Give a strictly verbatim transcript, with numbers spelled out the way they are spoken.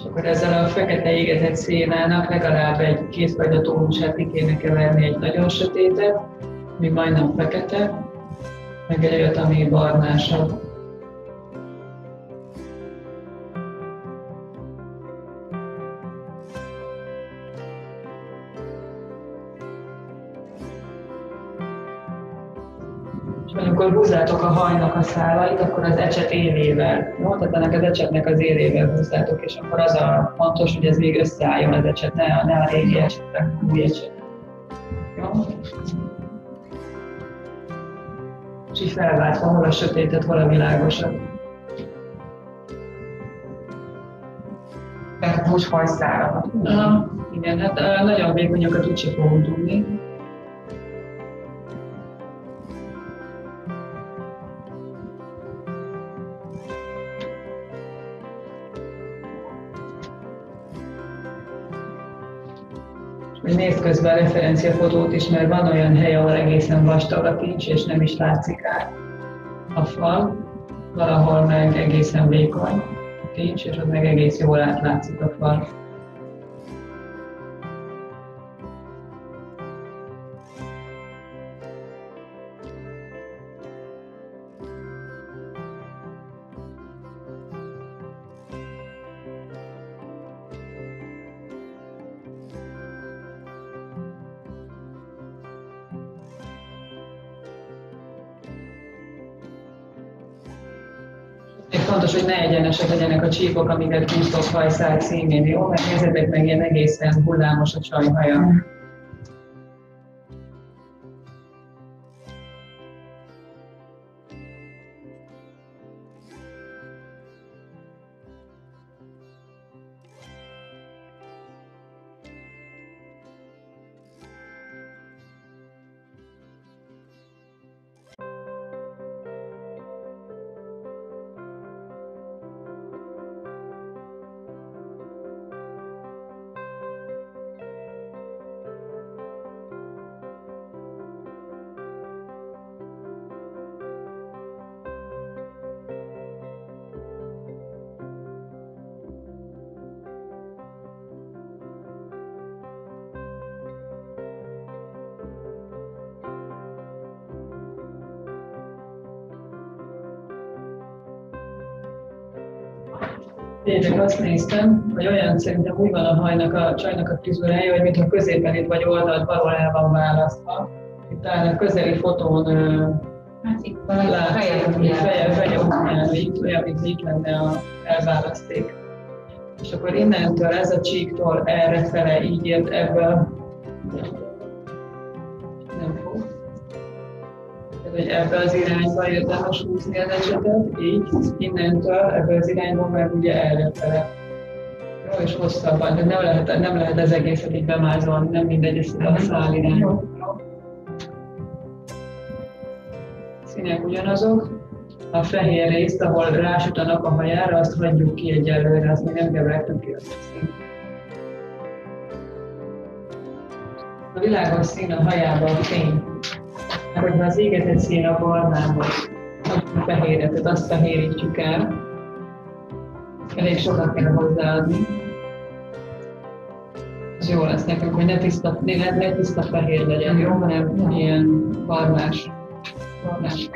És akkor ezzel a fekete égetett szénának legalább egy kétfagyató húsát ki kéne keverni, egy nagyon sötétet, ami majdnem fekete, meg egy olyat, ami barnásabb. Amikor húzzátok a hajnak a szálait, akkor az ecset élével, jó? Tehát ennek az ecsetnek az élével húzzátok, és akkor az a fontos, hogy ez még összeálljon az ecset, ne a, ne a régi ecsetek, új ecset. Jó? És így felváltva, hol a sötétet, hol a világosat. Tehát most hajszára. Igen, hát nagyon vékonyakat úgy sem fogunk tudni. Nézd közben a referenciafotót is, mert van olyan hely, ahol egészen vastag a kincs, és nem is látszik át a fal. Valahol meg egészen vékony a kincs, és ott meg egész jól átlátszik a fal. Fontos, hogy ne egyenesek legyenek a csíkok, amiket húztok hajszál címén, jó? Mert nézzétek meg, ilyen egészen hullámos a csajhaja. Tényleg azt néztem, hogy olyan szerintem úgy van a hajnak, a csajnak a frizurája, hogy mintha középen itt vagy oldalt valahol el van választva. Itt a közeli fotón látszik, hogy feje ugyanúgy, olyan, mint itt lenne a elválaszték. És akkor innentől, ez a csíktól errefele így ért ebből. Nem fog. Hogy ebbe az irányba érdemes húzni az ecsetet, így innentől ebbe az irányba meg ugye előfele. Jó, és hosszabban, de nem lehet, nem lehet az egészet így bemázolni, nem mindegy, ez a szál irányba. Színek ugyanazok. A fehér részt, ahol rásüt a nap a hajára, azt hagyjuk ki egyelőre, azt még nem kevertünk ki a színt. A világos szín a hajában fény. Hogy az égetett szín a barnába, a fehéret, azt fehérítjük el. Elég sokat kell hozzáadni. Az jó lesz nekünk, hogy ne tiszta, ne, ne tiszta fehér legyen, jó, hanem ilyen barnás, barnás.